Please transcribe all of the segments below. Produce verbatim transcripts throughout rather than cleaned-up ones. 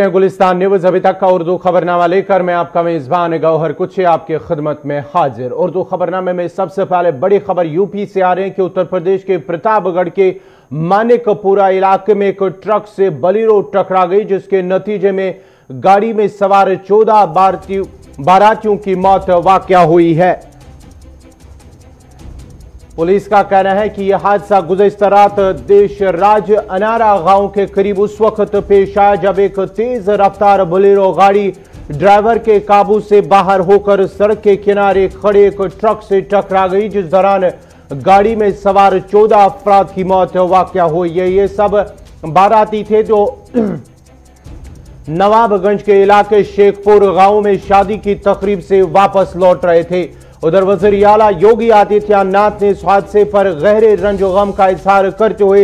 हैं गुलिस्तान न्यूज़। अभी तक का उर्दू खबरनामा लेकर मैं आपका मेजबान गौहर कुछ आपकी खिदमत में हाजिर। उर्दू खबरनामे में सबसे पहले बड़ी खबर यूपी से आ रही है कि उत्तर प्रदेश के प्रतापगढ़ के मानिकपुरा इलाके में एक ट्रक से बलेरो टकरा गई, जिसके नतीजे में गाड़ी में सवार चौदह बारातियों की मौत वाकया हुई है। पुलिस का कहना है कि यह हादसा गुज़िश्ता रात देश राज अनारा गांव के करीब उस वक्त पेश आया जब एक तेज रफ्तार बोलेरो गाड़ी ड्राइवर के काबू से बाहर होकर सड़क के किनारे खड़े एक ट्रक से टकरा गई, जिस दौरान गाड़ी में सवार चौदह अफराद की मौत वाकया हुई है। ये सब बाराती थे जो नवाबगंज के इलाके शेखपुर गांव में शादी की तकरीब से वापस लौट रहे थे। उधर वज़ीर आला योगी आदित्यनाथ ने इस हादसे पर गहरे रंज और गम का इजहार करते हुए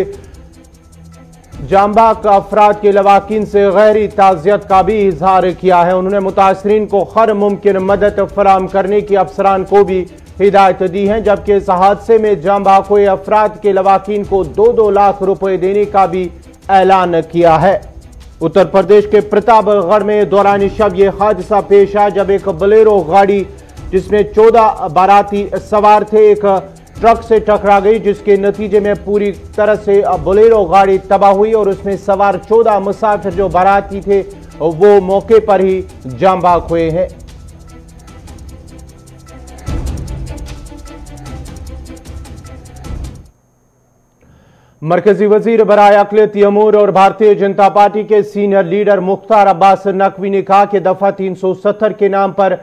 जांबाग अफराद के लवाकिन से गहरी ताज़ियत का भी इजहार किया है। उन्होंने मुतासरीन को हर मुमकिन मदद फराहम करने की अफसरान को भी हिदायत दी है, जबकि इस हादसे में जांबाग के अफराद के लवाकिन को दो दो लाख रुपए देने का भी ऐलान किया है। उत्तर प्रदेश के प्रतापगढ़ में दौरान शब यह हादसा पेश आया जब एक बलेरो गाड़ी जिसमें चौदह बाराती सवार थे एक ट्रक से टकरा गई, जिसके नतीजे में पूरी तरह से बलेरो गाड़ी तबाह हुई और उसमें सवार चौदह मुसाफिर जो बाराती थे वो मौके पर ही जांबाग हुए हैं। मरकजी वजीर बराए अकलियती अमूर और भारतीय जनता पार्टी के सीनियर लीडर मुख्तार अब्बास नकवी ने कहा कि दफा तीन सौ सत्तर के नाम पर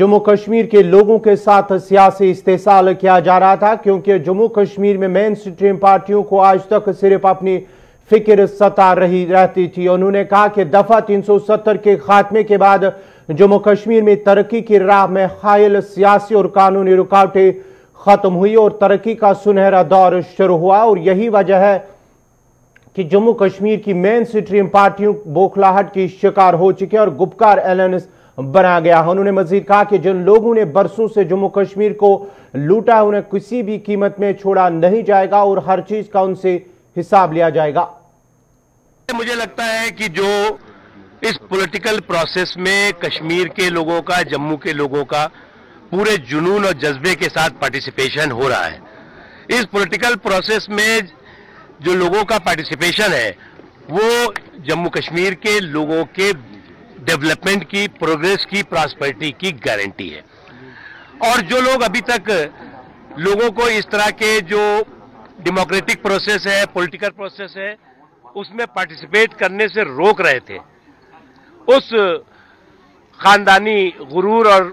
जम्मू कश्मीर के लोगों के साथ सियासी इस्तेसाल किया जा रहा था, क्योंकि जम्मू कश्मीर में मेन स्ट्रीम पार्टियों को आज तक सिर्फ अपनी फिक्र सता रही रहती थी। उन्होंने कहा कि दफा तीन सौ सत्तर के खात्मे के बाद जम्मू कश्मीर में तरक्की की राह में हायल सियासी और कानूनी रुकावटें खत्म हुई और तरक्की का सुनहरा दौर शुरू हुआ। और यही वजह है कि जम्मू कश्मीर की मेन स्ट्रीम पार्टियों बौखलाहट की शिकार हो चुकी है और गुपकार एलायंस बना गया है। उन्होंने मजीद कहा कि जिन लोगों ने बरसों से जम्मू कश्मीर को लूटा है उन्हें किसी भी कीमत में छोड़ा नहीं जाएगा और हर चीज का उनसे हिसाब लिया जाएगा। मुझे लगता है कि जो इस पॉलिटिकल प्रोसेस में कश्मीर के लोगों का, जम्मू के लोगों का पूरे जुनून और जज्बे के साथ पार्टिसिपेशन हो रहा है। इस पॉलिटिकल प्रोसेस में जो लोगों का पार्टिसिपेशन है वो जम्मू कश्मीर के लोगों के डेवलपमेंट की, प्रोग्रेस की, प्रॉस्पेरिटी की गारंटी है। और जो लोग अभी तक लोगों को इस तरह के जो डेमोक्रेटिक प्रोसेस है, पॉलिटिकल प्रोसेस है, उसमें पार्टिसिपेट करने से रोक रहे थे, उस खानदानी गुरूर और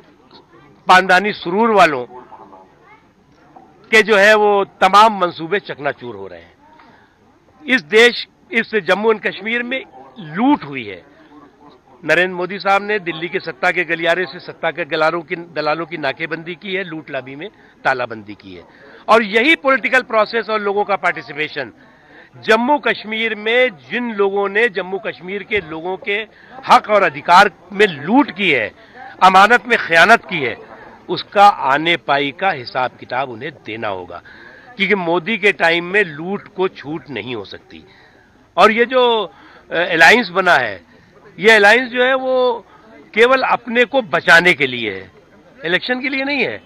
पानदानी सुरूर वालों के जो है वो तमाम मंसूबे चकनाचूर हो रहे हैं। इस देश, इस जम्मू एंड कश्मीर में लूट हुई है। नरेंद्र मोदी साहब ने दिल्ली के सत्ता के गलियारे से सत्ता के गलारों की दलालों की नाकेबंदी की है, लूट लाबी में तालाबंदी की है। और यही पॉलिटिकल प्रोसेस और लोगों का पार्टिसिपेशन जम्मू कश्मीर में जिन लोगों ने जम्मू कश्मीर के लोगों के हक और अधिकार में लूट की है, अमानत में खयानत की है, उसका आने पाई का हिसाब किताब उन्हें देना होगा, क्योंकि मोदी के टाइम में लूट को छूट नहीं हो सकती। और ये जो एलायंस बना है, ये एलायंस जो है वो केवल अपने को बचाने के लिए है, इलेक्शन के लिए नहीं है,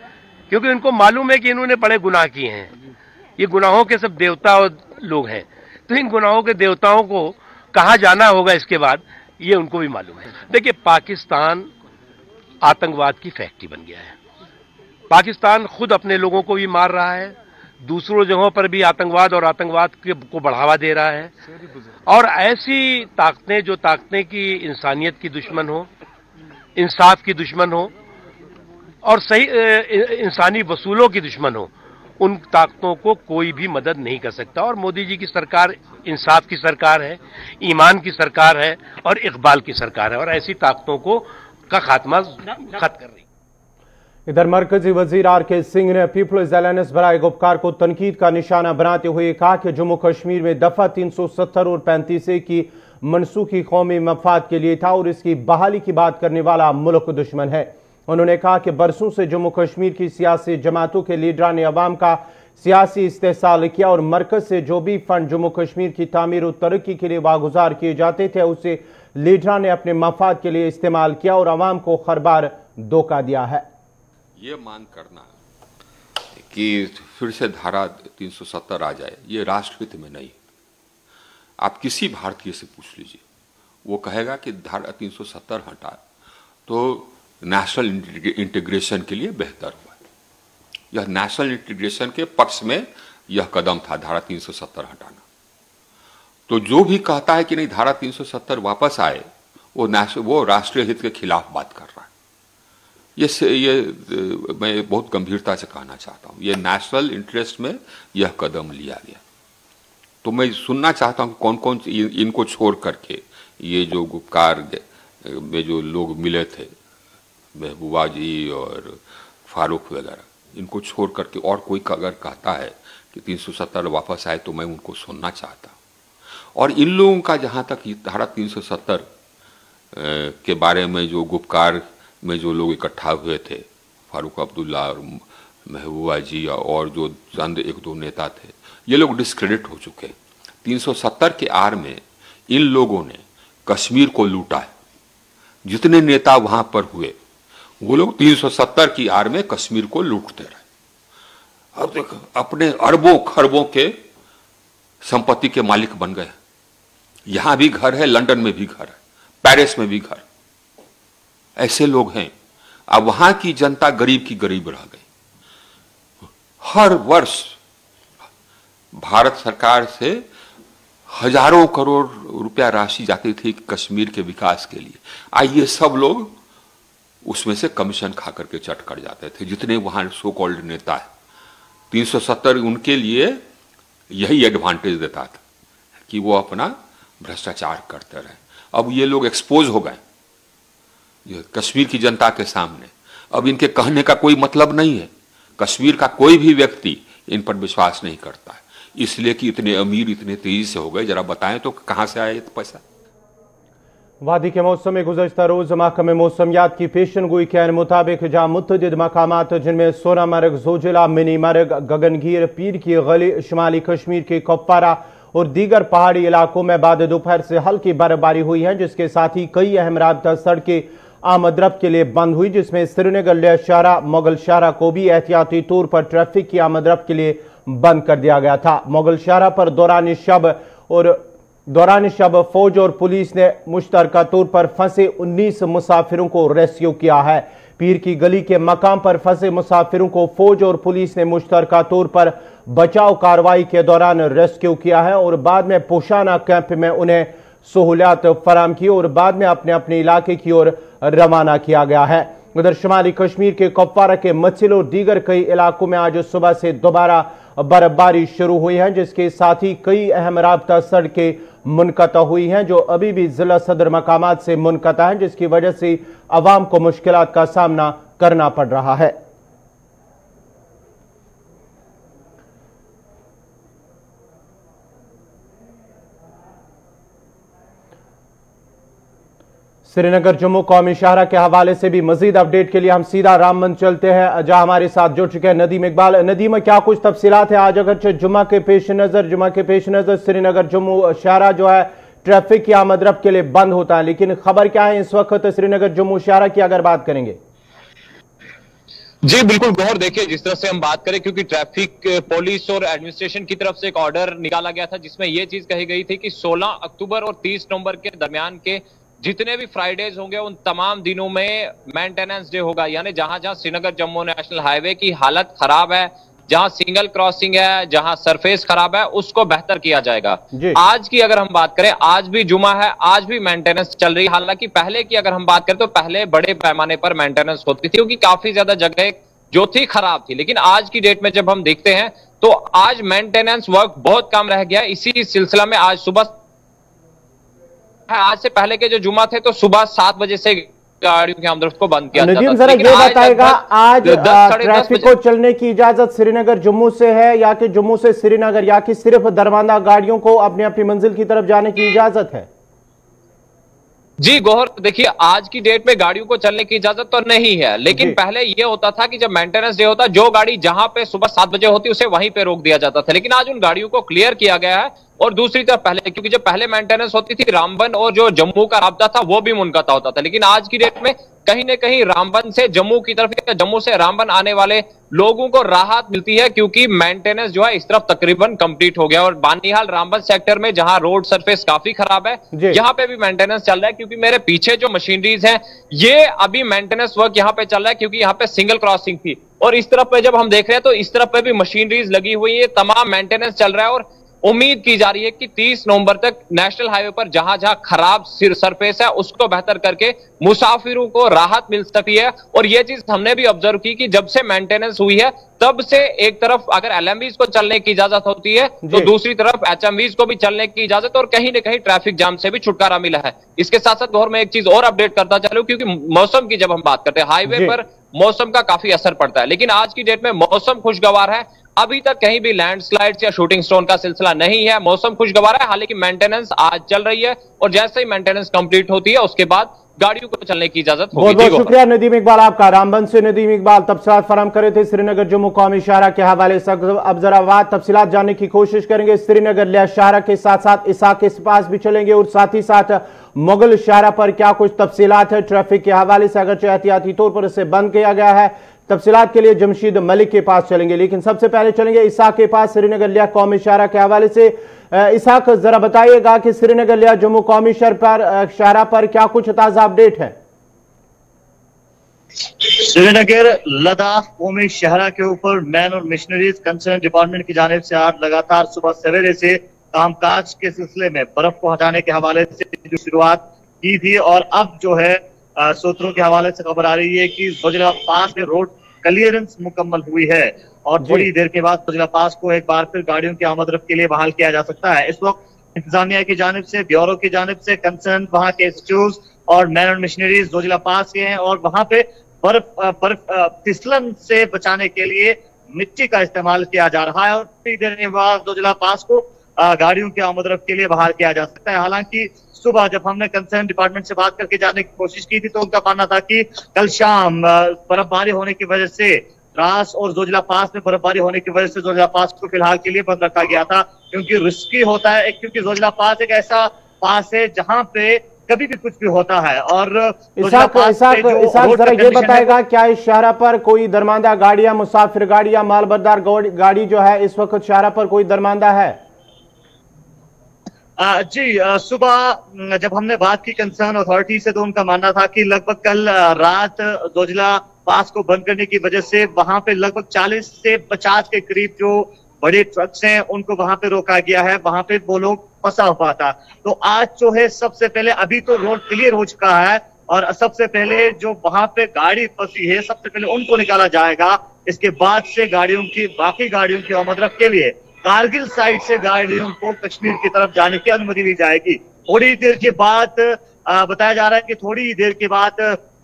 क्योंकि उनको मालूम है कि इन्होंने बड़े गुनाह किए हैं। ये गुनाहों के सब देवता और लोग हैं, तो इन गुनाहों के देवताओं को कहाँ जाना होगा इसके बाद ये उनको भी मालूम है। देखिए, पाकिस्तान आतंकवाद की फैक्ट्री बन गया है। पाकिस्तान खुद अपने लोगों को भी मार रहा है, दूसरों जगहों पर भी आतंकवाद और आतंकवाद को बढ़ावा दे रहा है। और ऐसी ताकतें जो ताकतें की इंसानियत की दुश्मन हो, इंसाफ की दुश्मन हो और सही इंसानी वसूलों की दुश्मन हो, उन ताकतों को कोई भी मदद नहीं कर सकता। और मोदी जी की सरकार इंसाफ की सरकार है, ईमान की सरकार है और इकबाल की सरकार है, और ऐसी ताकतों को का खात्मा खत्म कर रही। इधर मरकजी वजीर आर के सिंह ने पीपल्स अलायंस बराए गुपकार को तनकीद का निशाना बनाते हुए कहा कि जम्मू कश्मीर में दफा तीन सौ सत्तर और पैंतीस ए की मनसूखी कौमी मफाद के लिए था और इसकी बहाली की बात करने वाला मुल्क दुश्मन है। उन्होंने कहा कि बरसों से जम्मू कश्मीर की सियासी जमातों के लीडरान ने अवाम का सियासी इस्तेहसाल किया और मरकज से जो भी फंड जम्मू कश्मीर की तामीर और तरक्की के लिए वागुजार किए जाते थे उसे लीडरों ने अपने मफाद के लिए इस्तेमाल किया और आवाम को खरबार धोखा दिया है। ये मांग करना कि फिर से धारा तीन सौ सत्तर आ जाए, ये राष्ट्रहित में नहीं। आप किसी भारतीय से पूछ लीजिए, वो कहेगा कि धारा तीन सौ सत्तर हटा तो नेशनल इंटीग्रेशन के लिए बेहतर हुआ। यह नेशनल इंटीग्रेशन के पक्ष में यह कदम था, धारा तीन सौ सत्तर हटाना। तो जो भी कहता है कि नहीं धारा तीन सौ सत्तर वापस आए, वो वो राष्ट्रीय हित के खिलाफ बात कर रहा है। ये ये मैं बहुत गंभीरता से कहना चाहता हूँ, ये नेशनल इंटरेस्ट में यह कदम लिया गया। तो मैं सुनना चाहता हूँ कौन कौन इनको छोड़ करके ये जो गुपकार में जो लोग मिले थे, महबूबा जी और फारूक वगैरह, इनको छोड़ करके और कोई अगर कहता है कि तीन सौ सत्तर वापस आए तो मैं उनको सुनना चाहता। और इन लोगों का जहाँ तक धारा तीन सौ सत्तर के बारे में जो गुपकार में जो लोग इकट्ठा हुए थे, फारूक अब्दुल्ला और महबूबा जी और जो चंद एक दो नेता थे, ये लोग डिस्क्रेडिट हो चुके। तीन सौ सत्तर के आर में इन लोगों ने कश्मीर को लूटा है। जितने नेता वहाँ पर हुए वो लोग तीन सौ सत्तर की आर में कश्मीर को लूटते रहे। अब देखो अपने अरबों खरबों के संपत्ति के मालिक बन गए। यहाँ भी घर है, लंदन में भी घर है, पेरिस में भी घर। ऐसे लोग हैं। अब वहाँ की जनता गरीब की गरीब रह गई। हर वर्ष भारत सरकार से हजारों करोड़ रुपया राशि जाती थी कश्मीर के विकास के लिए। आइए सब लोग उसमें से कमीशन खा करके चट कर जाते थे, जितने वहाँ सो कॉल्ड नेता है। तीन सौ सत्तर उनके लिए यही एडवांटेज देता था कि वो अपना भ्रष्टाचार करते रहे। अब ये लोग एक्सपोज हो गए कश्मीर की जनता के सामने। अब इनके कहने का कोई मतलब नहीं है। कश्मीर का कोई भी व्यक्ति इन पर विश्वास नहीं करता है, इसलिए कि इतने अमीर इतने तेजी से हो गए। जरा बताएं तो कहाँ से आया इतना पैसा। वादी के मौसम में गुजश्ता रोज महकमे मौसमियात की पेशनगोई के मुताबिक जहाँ मुतअद्दिद मकामात जिनमें सोनामर्ग, जोजिला, मिनीमर्ग, गगनगीर, पीर की गली, शुमाली कश्मीर के कुपवारा और दीगर पहाड़ी इलाकों में बाद दोपहर से हल्की बर्फबारी हुई है, जिसके साथ ही कई अहम राबता सड़कें आमदरफ्त के लिए बंद हुई, जिसमें श्रीनगर शारा, मुगल शारा को भी एहतियाती तौर पर ट्रैफिक की आमदरफ्त के लिए बंद कर दिया गया था। मुगल शारा पर दौरान शब और दौरान शब फौज और पुलिस ने मुश्तरका तौर पर फंसे उन्नीस मुसाफिरों को रेस्क्यू किया है। पीर की गली के मकाम पर फंसे मुसाफिरों को फौज और पुलिस ने मुश्तरका तौर पर बचाव कार्रवाई के दौरान रेस्क्यू किया है और बाद में पोशाना कैंप में उन्हें सहूलियात फराहम की और बाद में अपने अपने इलाके की ओर रवाना किया गया है। उधर शुमाली कश्मीर के कुपवारा के मछिल और दीगर कई इलाकों में आज सुबह से दोबारा बर्फबारी शुरू हुई है, जिसके साथ ही कई अहम राबता सड़कें मुनक़ता हुई हैं, जो अभी भी जिला सदर मकामात से मुनक़ता हैं, जिसकी वजह से आवाम को मुश्किलात का सामना करना पड़ रहा है। श्रीनगर जम्मू कौमी शाहरा के हवाले से भी मजीद अपडेट के लिए हम सीधा रामबन चलते हैं, जहां हमारे साथ जुड़ चुके हैं नदीम इकबाल। नदीम, क्या कुछ तफसीलात है आज? अगर जुम्मा के पेश नज़र जुम्मा के पेश नज़र श्रीनगर जम्मू शाहरा जो है ट्रैफिक की आमदरफ्त के लिए बंद होता है, लेकिन खबर क्या है इस वक्त श्रीनगर जम्मू शाहरा की अगर बात करेंगे? जी बिल्कुल, गौर देखिए जिस तरह से हम बात करें, क्योंकि ट्रैफिक पुलिस और एडमिनिस्ट्रेशन की तरफ से एक ऑर्डर निकाला गया था जिसमें यह चीज कही गई थी कि सोलह अक्टूबर और तीस नवंबर के दरमियान के जितने भी फ्राइडेज होंगे उन तमाम दिनों में मेंटेनेंस डे होगा। यानी जहां जहां श्रीनगर जम्मू नेशनल हाईवे की हालत खराब है, जहां सिंगल क्रॉसिंग है, जहां सरफेस खराब है, उसको बेहतर किया जाएगा। आज की अगर हम बात करें, आज भी जुमा है, आज भी मेंटेनेंस चल रही है। हालांकि पहले की अगर हम बात करें तो पहले बड़े पैमाने पर मेंटेनेंस होती थी, क्योंकि काफी ज्यादा जगह जो थी खराब थी। लेकिन आज की डेट में जब हम देखते हैं तो आज मेंटेनेंस वर्क बहुत कम रह गया। इसी सिलसिला में आज सुबह आज से पहले के जो जुमा थे तो सुबह सात बजे से गाड़ियों की आमदरफ्त को बंद किया जाता था। लेकिन ये बताएगा आज ट्रैफिक को चलने की इजाजत श्रीनगर जम्मू से है या कि जम्मू से श्रीनगर, या कि सिर्फ दरमाना गाड़ियों को अपनी अपनी मंजिल की तरफ जाने की इजाजत है? जी गौहर देखिए, आज की डेट में गाड़ियों को चलने की इजाजत तो नहीं है, लेकिन पहले यह होता था कि जब मेंटेनेंस डे होता जो गाड़ी जहां पे सुबह सात बजे होती उसे वहीं पे रोक दिया जाता था। लेकिन आज उन गाड़ियों को क्लियर किया गया है और दूसरी तरफ पहले, क्योंकि जब पहले मेंटेनेंस होती थी रामबन और जो जम्मू का राब्ता था वो भी मुनक़ता होता था, लेकिन आज की डेट में कहीं ना कहीं रामबन से जम्मू की तरफ या जम्मू से रामबन आने वाले लोगों को राहत मिलती है, क्योंकि मेंटेनेंस जो है इस तरफ तकरीबन कंप्लीट हो गया। और बानिहाल रामबन सेक्टर में जहां रोड सरफेस काफी खराब है, यहां पे भी मेंटेनेंस चल रहा है, क्योंकि मेरे पीछे जो मशीनरीज हैं ये अभी मेंटेनेंस वर्क यहां पे चल रहा है, क्योंकि यहां पे सिंगल क्रॉसिंग थी और इस तरफ पे जब हम देख रहे हैं तो इस तरफ पे भी मशीनरीज लगी हुई है, तमाम मेंटेनेंस चल रहा है। और उम्मीद की जा रही है कि तीस नवंबर तक नेशनल हाईवे पर जहां जहां खराब सरफेस है उसको बेहतर करके मुसाफिरों को राहत मिल सकती है। और यह चीज हमने भी ऑब्जर्व की कि जब से मेंटेनेंस हुई है तब से एक तरफ अगर एलएमवीज को चलने की इजाजत होती है तो दूसरी तरफ एचएमवीज को भी चलने की इजाजत, और कहीं ना कहीं ट्रैफिक जाम से भी छुटकारा मिला है। इसके साथ साथ और मैं एक चीज और अपडेट करता चलूं, क्योंकि मौसम की जब हम बात करते हैं हाईवे पर मौसम का काफी असर पड़ता है, लेकिन आज की डेट में मौसम खुशगवार है, अभी तक कहीं भी लैंडस्लाइड्स या शूटिंग स्टोन का सिलसिला नहीं है, मौसम खुशगवार है। हालांकि मेंटेनेंस आज चल रही है और जैसे ही मेंटेनेंस कंप्लीट होती है उसके बाद गाड़ियों को चलने की इजाजत होगी। बहुत शुक्रिया नदीम इकबाल आपका। रामबन से नदीम इकबाल तबसरात फराम करे थे श्रीनगर जम्मू कौमी शाहरा के हवाले से। अब जरा वाद तफसीलात जानने की कोशिश करेंगे। श्रीनगर लिया शाहरा के साथ साथ इसा के पास भी चलेंगे और साथ ही साथ मुगल शाहरा पर क्या कुछ तफसीलात है ट्रैफिक के हवाले से, अगरचे एहतियाती तौर पर इसे बंद किया गया है। तफसीलात के लिए जमशीद मलिक के पास चलेंगे, लेकिन सबसे पहले चलेंगे इसा के पास श्रीनगर लिया कौमी शाहरा के हवाले से। इसा जरा बताइएगा कि श्रीनगर लिया जम्मू कौमी शहर पर शाहरा पर क्या कुछ ताजा अपडेट है। श्रीनगर लद्दाख कौमी शाहरा के ऊपर मैन और मिशनरीज कंसर्न डिपार्टमेंट की जानिब से आज लगातार सुबह सवेरे से कामकाज के सिलसिले में बर्फ को हटाने के हवाले से शुरुआत की थी, और अब जो है सूत्रों के हवाले से खबर आ रही है कि जोजिला पास में रोड क्लियरेंस मुकम्मल हुई है और थोड़ी देर के बाद जोजिला पास को एक बार फिर गाड़ियों की आमदरफ्त के लिए बहाल किया जा सकता है। इस वक्त इंतजामिया की जानिब से, ब्यूरो की जानिब से कंसर्न वहां के एस और मैन और मिशनरीज जोजिला पास के हैं, और वहां पे बर्फ बर्फ फिसलन से बचाने के लिए मिट्टी का इस्तेमाल किया जा रहा है, और थोड़ी देर के बाद जोजिला पास को गाड़ियों के आमदरफ्त के लिए बहाल किया जा सकता है। हालांकि सुबह जब हमने कंसर्न डिपार्टमेंट से बात करके जाने की कोशिश की थी तो उनका मानना था कि कल शाम बर्फबारी होने की वजह से द्रास और जोजिला पास में बर्फबारी होने की वजह से जोजिला पास को फिलहाल के लिए बंद रखा गया था, क्योंकि रिस्की होता है, क्योंकि जोजिला पास एक ऐसा पास है जहां पे कभी भी कुछ भी होता है। और इसाक, इसाक, इसाक जरा ये बताएगा क्या इस शाहरा पर कोई दरमांदा गाड़ियां, मुसाफिर गाड़ियां, मालबरदार गाड़ी जो है इस वक्त शाहरा पर कोई दरमांदा है? जी सुबह जब हमने बात की कंसर्न अथॉरिटी से तो उनका मानना था कि लगभग कल रात जोजिला पास को बंद करने की वजह से वहां पे लगभग चालीस से पचास के करीब जो बड़े ट्रक्स हैं उनको वहां पे रोका गया है, वहां पे वो लोग फंसा हुआ था। तो आज जो है सबसे पहले अभी तो रोड क्लियर हो चुका है और सबसे पहले जो वहां पे गाड़ी फंसी है सबसे पहले उनको निकाला जाएगा, इसके बाद से गाड़ियों की बाकी गाड़ियों की आमदरफ्त के लिए कारगिल साइड से गाड़ियों को कश्मीर की तरफ जाने की अनुमति दी जाएगी। थोड़ी देर के बाद बताया जा रहा है कि थोड़ी देर के बाद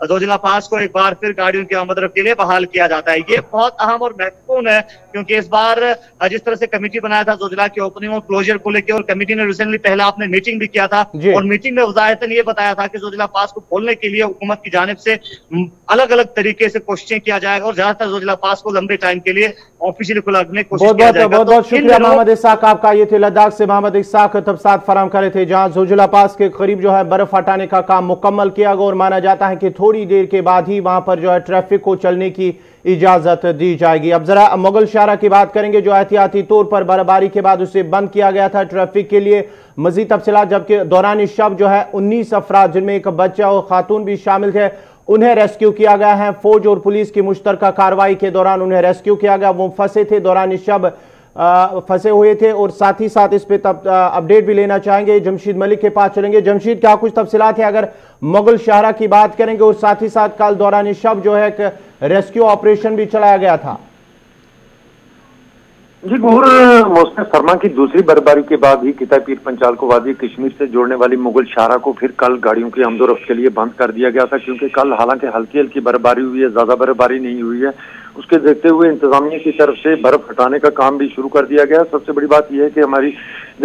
जोजिला पास को एक बार फिर गाड़ियों की आमदरफ्त के लिए बहाल किया जाता है। ये बहुत अहम और महत्वपूर्ण है, क्योंकि इस बार जिस तरह से कमेटी बनाया था जोजिला के ओपनिंग और क्लोजर को लेकर, और कमेटी ने रिसेंटली पहले आपने मीटिंग भी किया था और मीटिंग में वजाहतन ये बताया था कि जोजिला पास को खोलने के लिए हुकूमत की जानिब से अलग अलग तरीके से कोशिशें किया जाएगा और ज्यादातर जोजिला पास को लंबे टाइम के लिए ऑफिशियल खुलाने की कोशिश किया जाएगा। बहुत बहुत शुक्रिया मोहम्मद इसाक आपका। ये थे लद्दाख से मोहम्मद इसाक तबसरात फराहम कर रहे थे, जहां जोजिला पास के करीब जो है बर्फ हटाने का काम मुकम्मल किया गया और माना जाता है कि थोड़ी देर के बाद ही वहां पर जो है ट्रैफिक को चलने की इजाजत दी जाएगी। अब जरा मुगल शाहरा की बात करेंगे जो एहतियाती तौर पर बर्फबारी के बाद उसे बंद किया गया था ट्रैफिक के लिए। मजीद तफसीलात, जबकि दौरान शब जो है उन्नीस अफराद जिनमें एक बच्चा और खातून भी शामिल थे उन्हें रेस्क्यू किया गया है। फौज और पुलिस की मुश्तरका कार्रवाई के दौरान उन्हें रेस्क्यू किया गया, वो फंसे थे दौरान शब फंसे हुए थे। और साथ ही साथ इस पे तब अपडेट भी लेना चाहेंगे, जमशीद मलिक के पास चलेंगे। जमशीद, क्या कुछ तफसीलात है अगर मुगल शाहरा की बात करेंगे, और साथ ही साथ कल दौरान शब जो है एक रेस्क्यू ऑपरेशन भी चलाया गया था? जी, मुहर मौसम फरमा की दूसरी बर्फबारी के बाद ही किता पीर पंचाल को वादी कश्मीर से जोड़ने वाली मुगल शाहरा को फिर कल गाड़ियों की आमदोरफ्त के लिए बंद कर दिया गया था, क्योंकि कल हालांकि हल्की हल्की बर्फबारी हुई है, ज्यादा बर्फबारी नहीं हुई है। उसके देखते हुए इंतजामिया की तरफ से बर्फ हटाने का काम भी शुरू कर दिया गया। सबसे बड़ी बात यह है कि हमारी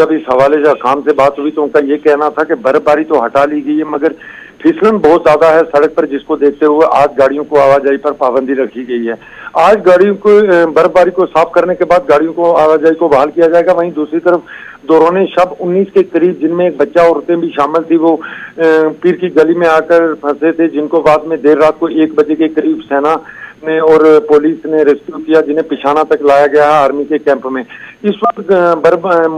जब इस हवाले से काम से बात हुई तो उनका ये कहना था कि बर्फबारी तो हटा ली गई है मगर फिसलन बहुत ज्यादा है सड़क पर, जिसको देखते हुए आज गाड़ियों को आवाजाही पर पाबंदी रखी गई है। आज गाड़ियों को बर्फबारी को साफ करने के बाद गाड़ियों को आवाजाही को बहाल किया जाएगा। वहीं दूसरी तरफ दौरान शब उन्नीस के करीब जिनमें एक बच्चा औरतें भी शामिल थी वो पीर की गली में आकर फंसे थे, जिनको बाद में देर रात को एक बजे के करीब सेना ने और पुलिस ने रेस्क्यू किया, जिन्हें पिछाना तक लाया गया है आर्मी के कैंप में। इस वक्त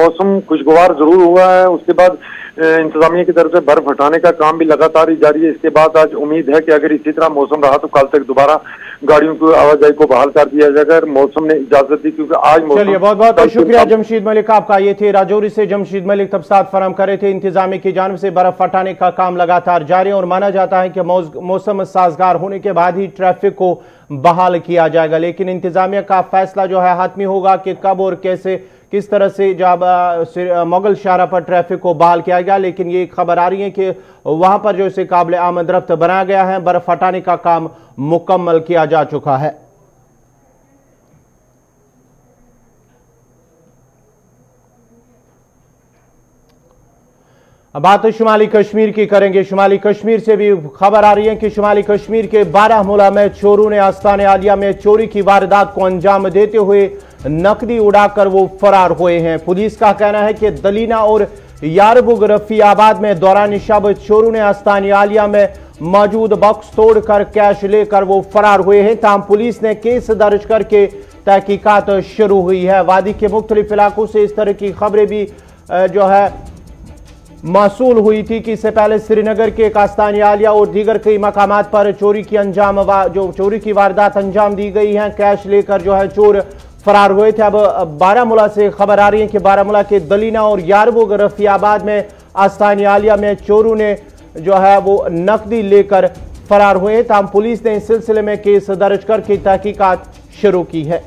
मौसम खुशगवार जरूर हुआ है, उसके बाद इंतजामिया की तरफ से बर्फ हटाने का काम भी लगातार ही जारी है। इसके बाद आज उम्मीद है कि अगर इसी तरह मौसम रहा तो कल तक दोबारा गाड़ियों की आवाजाही को बहाल कर दिया जाएगा, मौसम ने इजाजत दी, क्योंकि आज मौसम। बहुत बहुत शुक्रिया जमशीद मलिक आपका। ये थे राजौरी से जमशीद मलिक तबसात फराम करे थे। इंतजामिया की जानब से बर्फ हटाने का काम लगातार जारी है और माना जाता है कि मौसम साजगार होने के बाद ही ट्रैफिक को बहाल किया जाएगा, लेकिन इंतजामिया का फैसला जो है हाथमी होगा कि कब और कैसे किस तरह से जब मुगल शारा पर ट्रैफिक को बहाल किया गया। लेकिन ये खबर आ रही है कि वहां पर जो इसे काबिल आमद रफ्त बनाया गया है, बर्फ हटाने का काम मुकम्मल किया जा चुका है। बात शुमाली कश्मीर की करेंगे। शुमाली कश्मीर से भी खबर आ रही है कि शुमाली कश्मीर के बारामूला में चोरों ने आस्ताने आलिया में चोरी की वारदात को अंजाम देते हुए नकदी उड़ाकर वो फरार हुए हैं। पुलिस का कहना है कि दलीना और यारबुग रफीआबाद में दौरान शब चोरों ने आस्ताने आलिया में मौजूद बक्स तोड़कर कैश लेकर वो फरार हुए हैं। तमाम पुलिस ने केस दर्ज करके तहकीकात शुरू हुई है। वादी के मुख्तलिफ इलाकों से इस तरह की खबरें भी जो है मौसूल हुई थी कि इससे पहले श्रीनगर के कास्तानी आलिया और दीगर कई मकामात पर चोरी की अंजाम जो चोरी की वारदात अंजाम दी गई है, कैश लेकर जो है चोर फरार हुए थे। अब बारामूला से खबर आ रही है कि बारामूला के दलीना और यारबुग रफीआबाद में आस्तानी आलिया में चोरों ने जो है वो नकदी लेकर फरार हुए। तमाम पुलिस ने इस सिलसिले में केस दर्ज करके तहकीकात शुरू की है।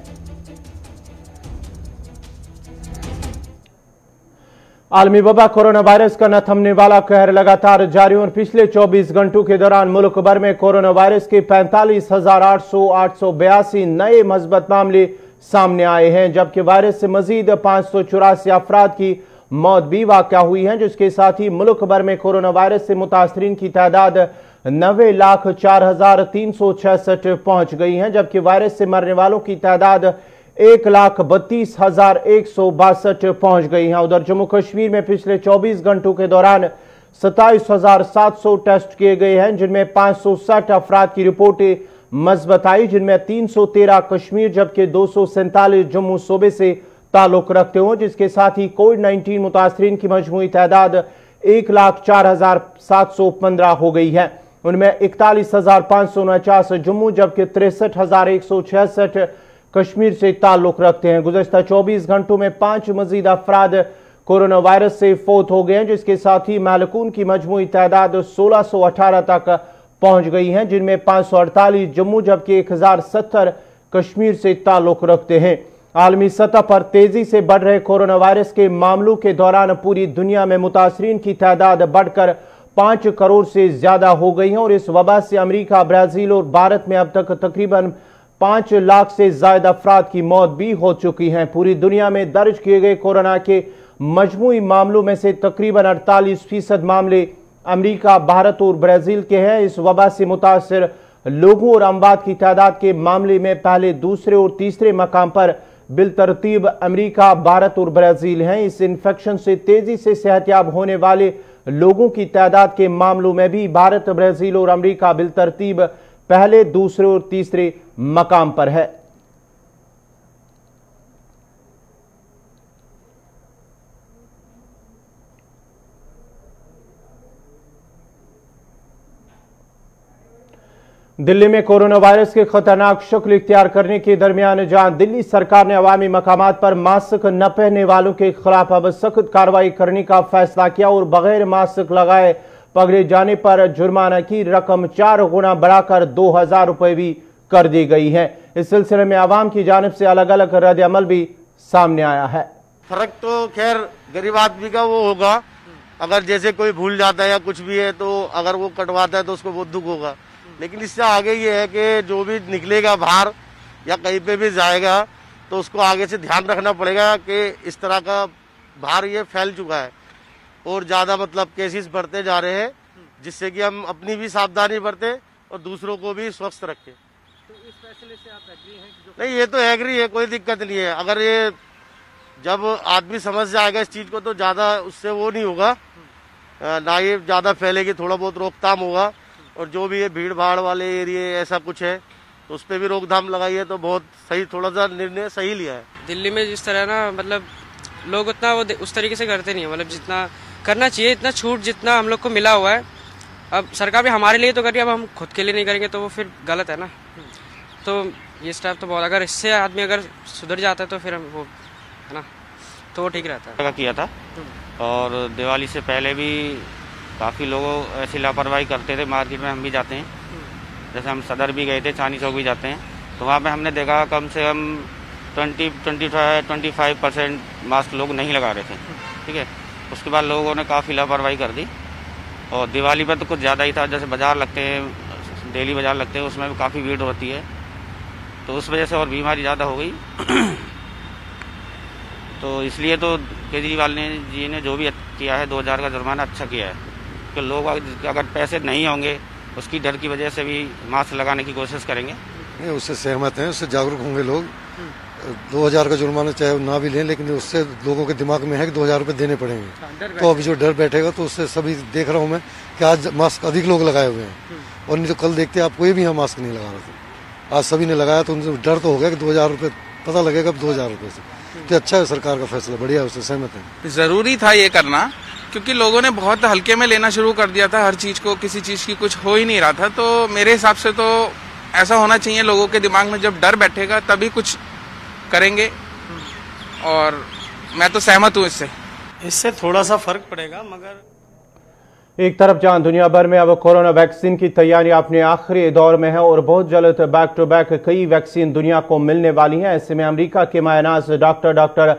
आलमी वबा कोरोना वायरस का न थमने वाला कहर लगातार जारी और पिछले चौबीस घंटों के दौरान मुल्क भर में कोरोना वायरस के पैंतालीस हजार आठ सौ आठ सौ बयासी नए मस्बत मामले सामने आए हैं, जबकि वायरस से मजीद पाँच सौ चौरासी अफराद की मौत भी वाक़ा हुई है, जिसके साथ ही मुल्क भर में कोरोना वायरस से मुतासरीन की तादाद नबे लाख चार हजार तीन सौ छियासठ पहुँच गई है, जबकि वायरस से मरने वालों की तादाद एक लाख बत्तीस हजार एक सौ बासठ पहुंच गई है। उधर जम्मू कश्मीर में पिछले चौबीस घंटों के दौरान सत्ताईस हजार सात सौ टेस्ट किए गए हैं, जिनमें पाँच सौ साठ अफराद की रिपोर्टें मस्बत आई, जिनमें तीन सौ तेरह कश्मीर जबकि दो सौ सैंतालीस जम्मू सूबे से ताल्लुक रखते हों, जिसके साथ ही कोविड नाइन्टीन मुतासरीन की मजमूई तादाद एक लाख चार हजार सात सौ पंद्रह हो गई है। उनमें इकतालीस हजार पाँच सौ उनचास जम्मू जबकि तिरसठ हजार एक सौ छियासठ कश्मीर से ताल्लुक रखते हैं। गुज़श्ता चौबीस घंटों में पांच मजीद अफराद कोरोना वायरस से फौत हो गए हैं, जिसके साथ ही मालिकून की मजमूई तादाद सोलह सौ अठारह तक पहुंच गई है, जिनमें पाँच सौ अड़तालीस जम्मू जबकि एक हजार सत्तर कश्मीर से ताल्लुक रखते हैं। आलमी सतह पर तेजी से बढ़ रहे कोरोना वायरस के मामलों के दौरान पूरी दुनिया में मुतासरीन की तादाद बढ़कर पाँच करोड़ से ज्यादा हो गई है और इस वबा से अमरीका, ब्राजील और भारत में अब तक तकरीबन पाँच लाख से ज्यादा अफराद की मौत भी हो चुकी हैं। पूरी दुनिया में दर्ज किए गए कोरोना के मजमूई मामलों में से तकरीबन अड़तालीस फीसद मामले अमरीका, भारत और ब्राजील के हैं। इस वबा से मुतासर लोगों और अमवात की तादाद के मामले में पहले, दूसरे और तीसरे मकाम पर बिलतरतीब अमरीका, भारत और ब्राजील हैं। इस इन्फेक्शन से तेजी से सेहतयाब होने वाले लोगों की तादाद के मामलों में भी भारत, ब्राजील और अमरीका बिलतरतीब पहले, दूसरे और तीसरे मकाम पर है। दिल्ली में कोरोना वायरस के खतरनाक शक्ल इख्तियार करने के दरमियान जहां दिल्ली सरकार ने अवामी मकामात पर मास्क न पहनने वालों के खिलाफ अब सख्त कार्रवाई करने का फैसला किया और बगैर मास्क लगाए पकड़े जाने पर जुर्माना की रकम चार गुना बढ़ाकर दो हजार रुपये भी कर दी गई है। इस सिलसिले में आवाम की जानिब से अलग अलग रद्द अमल भी सामने आया है। फर्क तो खैर गरीब आदमी का वो होगा, अगर जैसे कोई भूल जाता है या कुछ भी है तो अगर वो कटवाता है तो उसको बहुत दुख होगा, लेकिन इससे आगे ये है कि जो भी निकलेगा बाहर या कहीं पे भी जाएगा तो उसको आगे से ध्यान रखना पड़ेगा कि इस तरह का बाहर ये फैल चुका है और ज़्यादा मतलब केसेस बढ़ते जा रहे हैं, जिससे कि हम अपनी भी सावधानी बरतें और दूसरों को भी स्वस्थ रखें। तो इस फैसले से आप एग्री हैं कि नहीं? ये तो एग्री है, कोई दिक्कत नहीं है। अगर ये जब आदमी समझ जाएगा इस चीज को तो ज्यादा उससे वो नहीं होगा, ना ये ज्यादा फैलेगी, थोड़ा बहुत रोकथाम होगा। और जो भी ये भीड़ भाड़ वाले एरिए ऐसा कुछ है तो उस पर भी रोकथाम लगाई है, तो बहुत सही, थोड़ा सा निर्णय सही लिया है। दिल्ली में जिस तरह ना मतलब लोग उतना वो उस तरीके से करते नहीं है, मतलब जितना करना चाहिए, इतना छूट जितना हम लोग को मिला हुआ है। अब सरकार भी हमारे लिए तो करिए, अब हम खुद के लिए नहीं करेंगे तो वो फिर गलत है ना। तो ये स्टेप तो बहुत, अगर इससे आदमी अगर सुधर जाता है तो फिर हम वो है ना, तो वो ठीक रहता है। किया था और दिवाली से पहले भी काफ़ी लोग ऐसी लापरवाही करते थे। मार्केट में हम भी जाते हैं, जैसे हम सदर भी गए थे, चांदनी चौक भी जाते हैं, तो वहाँ पर हमने देखा कम से कम twenty twenty twenty five percent mask लोग नहीं लगा रहे थे। ठीक है, उसके बाद लोगों ने काफ़ी लापरवाही कर दी। और दिवाली पर तो कुछ ज़्यादा ही था, जैसे बाज़ार लगते हैं, डेली बाज़ार लगते हैं, उसमें भी काफ़ी भीड़ होती है, तो उस वजह से और बीमारी ज़्यादा हो गई। तो इसलिए तो केजरीवाल ने जी ने जो भी किया है, दो हज़ार का जुर्माना अच्छा किया है, कि लोग अगर पैसे नहीं होंगे उसकी डर की वजह से भी मास्क लगाने की कोशिश करेंगे। नहीं, उससे सहमत हैं, उससे जागरूक होंगे लोग। दो हज़ार का जुर्माना चाहे ना भी लें, लेकिन उससे लोगों के दिमाग में है कि दो हज़ार रुपये देने पड़ेंगे, तो अभी जो डर बैठेगा, तो उससे सभी देख रहा हूँ मैं कि आज मास्क अधिक लोग लगाए हुए हैं। और नहीं तो कल देखते आप कोई भी यहाँ मास्क नहीं लगा रहा था, आज सभी ने लगाया, तो उनसे डर तो हो गया कि दो हज़ार रुपये पता लगेगा अब दो हज़ार रुपये से। तो अच्छा है सरकार का फैसला, बढ़िया, उससे सहमत है। ज़रूरी था ये करना, क्योंकि लोगों ने बहुत हल्के में लेना शुरू कर दिया था हर चीज़ को, किसी चीज़ की कुछ हो ही नहीं रहा था। तो मेरे हिसाब से तो ऐसा होना चाहिए, लोगों के दिमाग में जब डर बैठेगा तभी कुछ करेंगे, और मैं तो सहमत हूँ इससे। इससे थोड़ा सा फर्क पड़ेगा। मगर एक तरफ जहां दुनिया भर में अब कोरोना वैक्सीन की तैयारी अपने आखिरी दौर में है और बहुत जल्द बैक टू बैक कई वैक्सीन दुनिया को मिलने वाली हैं, ऐसे में अमेरिका के मायनाज डॉक्टर डॉक्टर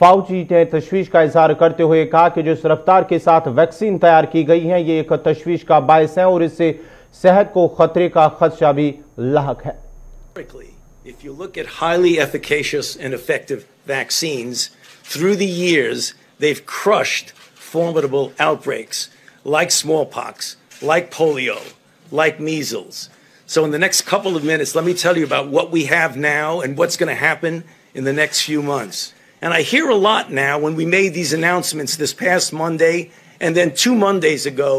फाउची ने तशवीश का इजहार करते हुए कहा कि जिस रफ्तार के साथ वैक्सीन तैयार की गई है ये एक तशवीश का बायस है और इससे सेहत को खतरे का खदशा भी लाहक है। If you look at highly efficacious and effective vaccines, through the years, they've crushed formidable outbreaks like smallpox, like polio, like measles. So in the next couple of minutes, let me tell you about what we have now and what's going to happen in the next few months. And I hear a lot now when we made these announcements this past Monday and then two Mondays ago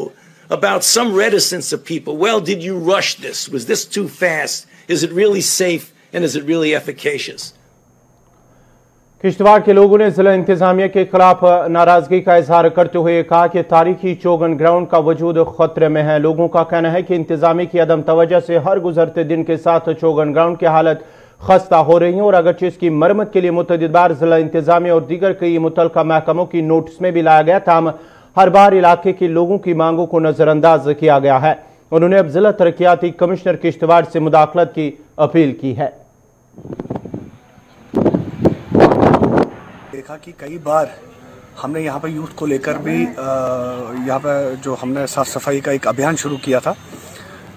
about some reticence of people. Well, did you rush this? Was this too fast? Is it really safe? And is it really efficacious? Kishtwar के लोगों ने जिला इंतजामिया के खिलाफ नाराजगी का इजहार करते हुए कहा कि तारीखी चोगन ग्राउंड का वजूद खतरे में है। लोगों का कहना है कि इंतजामी की अदम तवज्जो से हर गुजरते दिन के साथ चोगन ग्राउंड की हालत खस्ता हो रही है और अगरचे इसकी मरम्मत के लिए मुतअद्दिद बार जिला इंतजामिया और दीगर कई मुतल्लिका महकमों की नोटिस में भी लाया गया था, हर बार इलाके के लोगों की मांगों को नजरअंदाज किया गया है। उन्होंने अब जिला तरक्याती कमिश्नर किश्तवाड़ से मुदाखलत की अपील की है। देखा कि कई बार हमने यहाँ पर यूथ को लेकर भी यहाँ पर जो हमने साफ सफाई का एक अभियान शुरू किया था,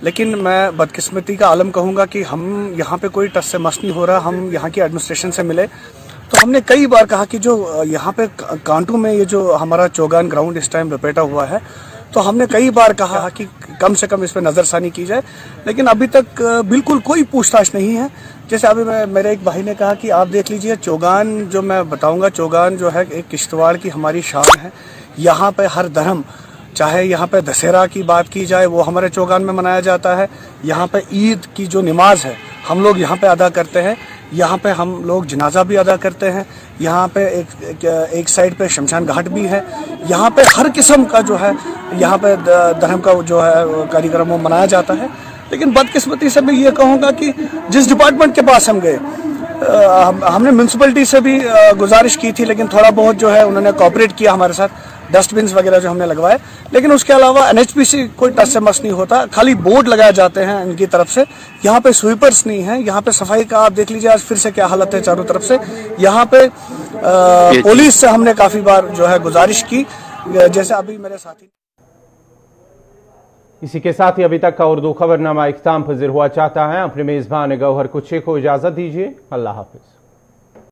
लेकिन मैं बदकिस्मती का आलम कहूँगा कि हम यहाँ पे कोई टस से मस नहीं हो रहा। हम यहाँ की एडमिनिस्ट्रेशन से मिले तो हमने कई बार कहा कि जो यहाँ पे कांटू में ये जो हमारा चौगान ग्राउंड इस टाइम लपेटा हुआ है, तो हमने कई बार कहा कि कम से कम इस पर नज़रसानी की जाए, लेकिन अभी तक बिल्कुल कोई पूछताछ नहीं है। जैसे अभी मैं मेरे एक भाई ने कहा कि आप देख लीजिए चोगान, जो मैं बताऊंगा चोगान जो है एक किश्तवाड़ की हमारी शान है। यहाँ पे हर धर्म, चाहे यहाँ पे दशहरा की बात की जाए वो हमारे चोगान में मनाया जाता है, यहाँ पे ईद की जो नमाज है हम लोग यहाँ पे अदा करते हैं, यहाँ पे हम लोग जनाजा भी अदा करते हैं, यहाँ पे एक एक, एक साइड पे शमशान घाट भी है, यहाँ पे हर किस्म का जो है यहाँ पे धर्म का जो है कार्यक्रम वो मनाया जाता है। लेकिन बदकिस्मती से मैं ये कहूँगा कि जिस डिपार्टमेंट के पास हम गए, हम, हमने म्यूनसिपलिटी से भी गुजारिश की थी, लेकिन थोड़ा बहुत जो है उन्होंने कोऑपरेट किया हमारे साथ, डस्टबिन वगैरह जो हमने लगवाए, लेकिन उसके अलावा एनएचपीसी कोई टच से मस नहीं होता, खाली बोर्ड लगाए जाते हैं इनकी तरफ से। यहाँ पे स्वीपर्स नहीं है, यहाँ पे सफाई का आप देख लीजिए आज फिर से क्या हालत है चारों तरफ से। यहाँ पे पुलिस से हमने काफी बार जो है गुजारिश की, जैसे अभी मेरे साथी। इसी के साथ ही अभी तक का उर्दू खबरनामा इख्तिताम पज़ीर हुआ चाहता है। अपने मेजबान गौहर कुछे को इजाजत दीजिए, अल्लाह हाफिज।